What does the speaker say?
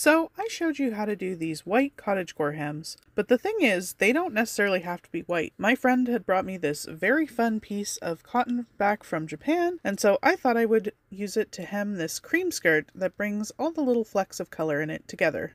So I showed you how to do these white cottagecore hems, but the thing is, they don't necessarily have to be white. My friend had brought me this very fun piece of cotton back from Japan, and so I thought I would use it to hem this cream skirt that brings all the little flecks of color in it together.